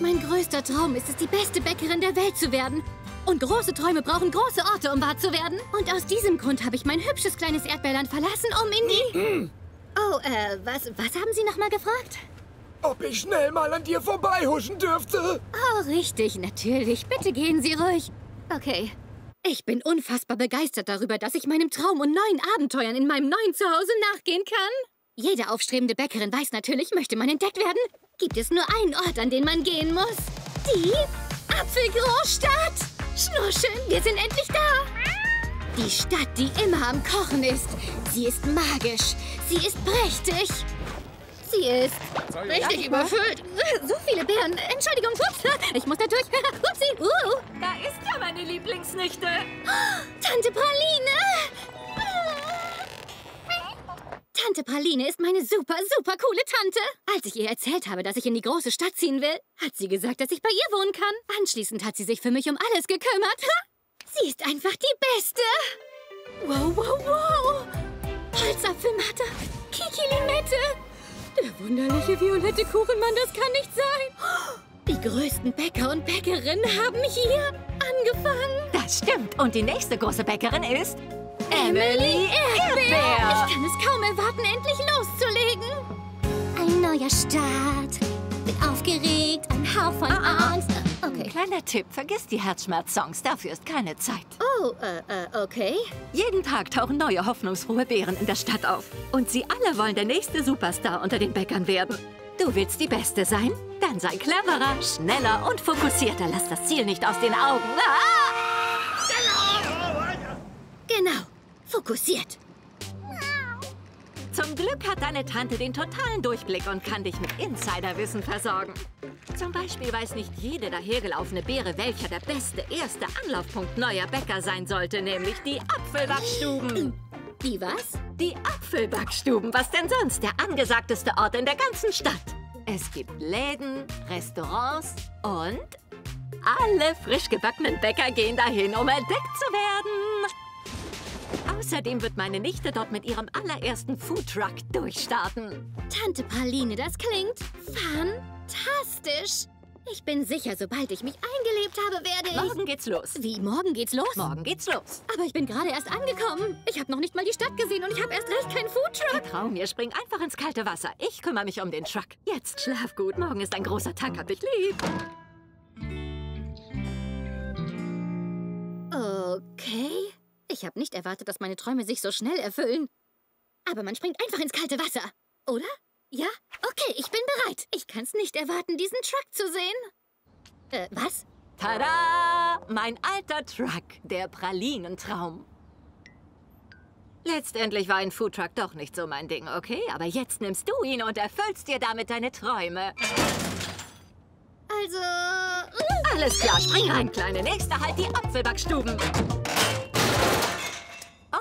Mein größter Traum ist es, die beste Bäckerin der Welt zu werden. Und große Träume brauchen große Orte, um wahr zu werden. Und aus diesem Grund habe ich mein hübsches kleines Erdbeerland verlassen, um in die... Oh, was haben Sie nochmal gefragt? Ob ich schnell mal an dir vorbeihuschen dürfte? Oh, richtig, natürlich. Bitte gehen Sie ruhig. Okay. Ich bin unfassbar begeistert darüber, dass ich meinem Traum und neuen Abenteuern in meinem neuen Zuhause nachgehen kann. Jede aufstrebende Bäckerin weiß natürlich, möchte man entdeckt werden, gibt es nur einen Ort, an den man gehen muss. Die Apfelgroßstadt! Schnuscheln, wir sind endlich da! Die Stadt, die immer am Kochen ist. Sie ist magisch. Sie ist prächtig. Sie ist richtig überfüllt. So viele Beeren. Entschuldigung, ups, ich muss da durch. Upsi. Da ist ja meine Lieblingsnichte. Tante Praline. Tante Praline ist meine super coole Tante. Als ich ihr erzählt habe, dass ich in die große Stadt ziehen will, hat sie gesagt, dass ich bei ihr wohnen kann. Anschließend hat sie sich für mich um alles gekümmert. Sie ist einfach die Beste. Wow. Holzapfelmatte. Kiki Limette. Der wunderliche violette Kuchenmann, das kann nicht sein. Die größten Bäcker und Bäckerinnen haben hier angefangen. Das stimmt. Und die nächste große Bäckerin ist... Emily Erdbeer. Ich kann es kaum erwarten, endlich loszulegen. Ein neuer Start. Bin aufgeregt, ein Hauch von Angst. Okay. Kleiner Tipp, vergiss die Herzschmerz-Songs, dafür ist keine Zeit. Oh, okay. Jeden Tag tauchen neue, hoffnungsfrohe Beeren in der Stadt auf. Und sie alle wollen der nächste Superstar unter den Bäckern werden. Du willst die Beste sein? Dann sei cleverer, schneller und fokussierter. Lass das Ziel nicht aus den Augen. Genau, fokussiert. Zum Glück hat deine Tante den totalen Durchblick und kann dich mit Insiderwissen versorgen. Zum Beispiel weiß nicht jede dahergelaufene Beere, welcher der beste erste Anlaufpunkt neuer Bäcker sein sollte, nämlich die Apfelbackstuben. Die was? Die Apfelbackstuben. Was denn sonst? Der angesagteste Ort in der ganzen Stadt. Es gibt Läden, Restaurants und alle frisch gebackenen Bäcker gehen dahin, um entdeckt zu werden. Außerdem wird meine Nichte dort mit ihrem allerersten Foodtruck durchstarten. Tante Pauline, das klingt fantastisch. Ich bin sicher, sobald ich mich eingelebt habe, werde ich... Morgen geht's los. Wie, morgen geht's los? Morgen geht's los. Aber ich bin gerade erst angekommen. Ich habe noch nicht mal die Stadt gesehen und ich habe erst recht keinen Foodtruck. Vertrau mir, spring einfach ins kalte Wasser. Ich kümmere mich um den Truck. Jetzt schlaf gut. Morgen ist ein großer Tag, hab dich lieb. Okay... Ich habe nicht erwartet, dass meine Träume sich so schnell erfüllen. Aber man springt einfach ins kalte Wasser, oder? Ja? Okay, ich bin bereit. Ich kann's nicht erwarten, diesen Truck zu sehen. Was? Tada! Mein alter Truck, der Pralinentraum. Letztendlich war ein Foodtruck doch nicht so mein Ding, okay? Aber jetzt nimmst du ihn und erfüllst dir damit deine Träume. Also... Alles klar, spring rein, Kleine. Nächster Halt die Apfelbackstuben.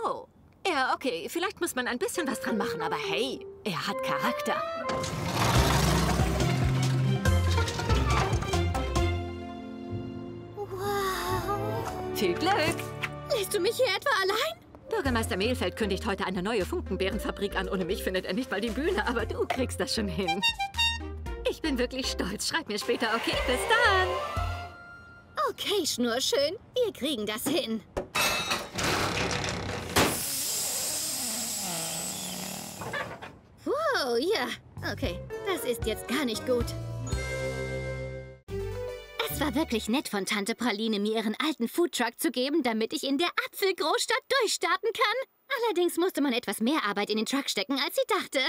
Oh, ja, okay, vielleicht muss man ein bisschen was dran machen, aber hey, er hat Charakter. Wow. Viel Glück. Lässt du mich hier etwa allein? Bürgermeister Mehlfeld kündigt heute eine neue Funkenbeerenfabrik an. Ohne mich findet er nicht mal die Bühne, aber du kriegst das schon hin. Ich bin wirklich stolz. Schreib mir später, okay? Bis dann. Okay, Schnurschön, wir kriegen das hin. Oh ja, okay. Das ist jetzt gar nicht gut. Es war wirklich nett von Tante Praline, mir ihren alten Foodtruck zu geben, damit ich in der Apfelgroßstadt durchstarten kann. Allerdings musste man etwas mehr Arbeit in den Truck stecken, als sie dachte.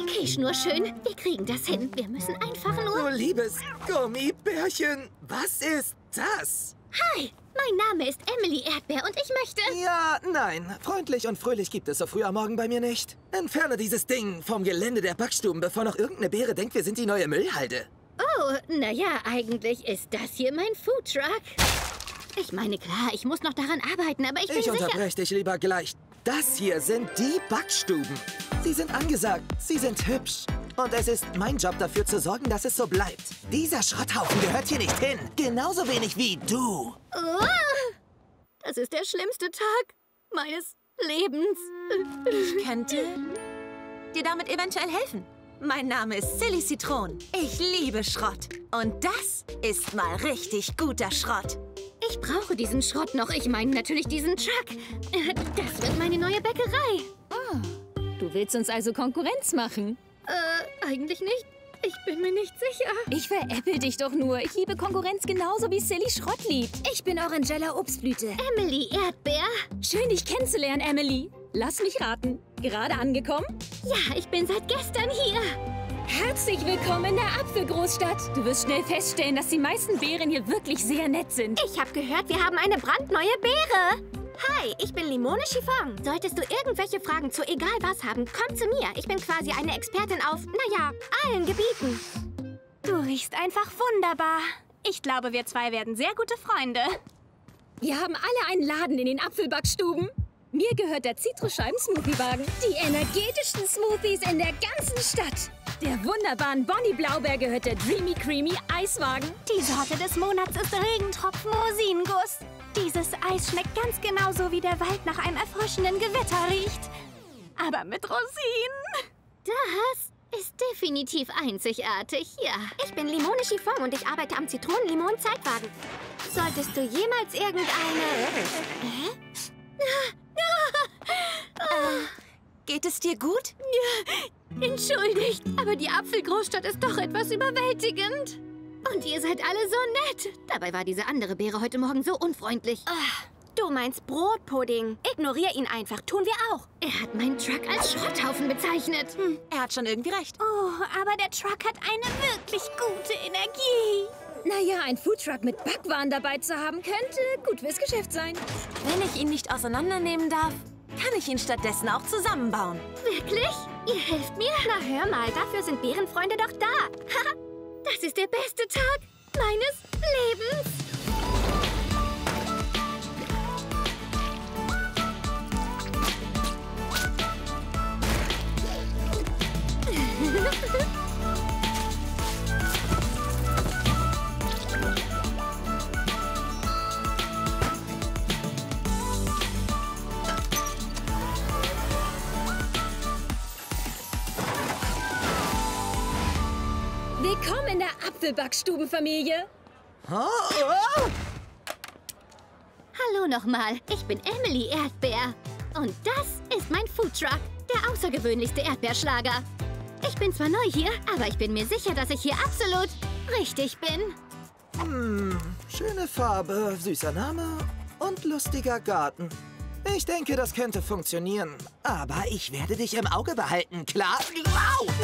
Okay, Schnurschön, wir kriegen das hin. Wir müssen einfach nur... Oh, liebes Gummibärchen, was ist das? Hi! Mein Name ist Emily Erdbeer und ich möchte... Ja, nein. Freundlich und fröhlich gibt es so früh am Morgen bei mir nicht. Entferne dieses Ding vom Gelände der Backstuben, bevor noch irgendeine Beere denkt, wir sind die neue Müllhalde. Oh, naja, eigentlich ist das hier mein Foodtruck. Ich meine, klar, ich muss noch daran arbeiten, aber ich bin sicher... Ich unterbreche dich lieber gleich. Das hier sind die Backstuben. Sie sind angesagt, sie sind hübsch. Und es ist mein Job, dafür zu sorgen, dass es so bleibt. Dieser Schrotthaufen gehört hier nicht hin. Genauso wenig wie du. Oh, das ist der schlimmste Tag meines Lebens. Ich könnte dir damit eventuell helfen. mein Name ist Silly Zitrone. Ich liebe Schrott. Und das ist mal richtig guter Schrott. Ich brauche diesen Schrott noch. Ich meine natürlich diesen Truck. Das wird meine neue Bäckerei. Oh, du willst uns also Konkurrenz machen? Eigentlich nicht. Ich bin mir nicht sicher. Ich veräpple dich doch nur. Ich liebe Konkurrenz genauso wie Silly Schrott liebt. Ich bin Orangella Obstblüte. Emily Erdbeer. Schön, dich kennenzulernen, Emily. Lass mich raten. Gerade angekommen? Ja, ich bin seit gestern hier. Herzlich willkommen in der Apfelgroßstadt. Du wirst schnell feststellen, dass die meisten Beeren hier wirklich sehr nett sind. Ich habe gehört, wir haben eine brandneue Beere. Hi, ich bin Limone Chiffon. Solltest du irgendwelche Fragen zu egal was haben, komm zu mir. Ich bin quasi eine Expertin auf, naja, allen Gebieten. Du riechst einfach wunderbar. Ich glaube, wir zwei werden sehr gute Freunde. Wir haben alle einen Laden in den Apfelbackstuben. Mir gehört der Zitruscheiben-Smoothie-Wagen. Die energetischsten Smoothies in der ganzen Stadt. Der wunderbaren Bonnie Blaubeer gehört der Dreamy-Creamy-Eiswagen. Die Sorte des Monats ist Regentropfen Rosinenguss. Dieses Eis schmeckt ganz genauso, wie der Wald nach einem erfrischenden Gewitter riecht. Aber mit Rosinen. Das ist definitiv einzigartig, ja. Ich bin Limone Chiffon und ich arbeite am Zitronenlimon-Zeitwagen. Solltest du jemals irgendeine... Geht es dir gut? Ja, entschuldigt, aber die Apfelgroßstadt ist doch etwas überwältigend. Und ihr seid alle so nett. Dabei war diese andere Beere heute Morgen so unfreundlich. Ach, du meinst Brotpudding. Ignorier ihn einfach, tun wir auch. Er hat meinen Truck als Schrotthaufen bezeichnet. Hm, er hat schon irgendwie recht. Oh, aber der Truck hat eine wirklich gute Energie. Naja, ein Foodtruck mit Backwaren dabei zu haben, könnte gut fürs Geschäft sein. Wenn ich ihn nicht auseinandernehmen darf, kann ich ihn stattdessen auch zusammenbauen. Wirklich? Ihr helft mir? Na hör mal, dafür sind Bärenfreunde doch da. Haha, das ist der beste Tag meines Lebens. Willkommen in der Apfelbackstubenfamilie. Hallo nochmal, ich bin Emily Erdbeer. Und das ist mein Foodtruck, der außergewöhnlichste Erdbeerschlager. Ich bin zwar neu hier, aber ich bin mir sicher, dass ich hier absolut richtig bin. Hm, schöne Farbe, süßer Name und lustiger Garten. Ich denke, das könnte funktionieren. Aber ich werde dich im Auge behalten, klar? Wow!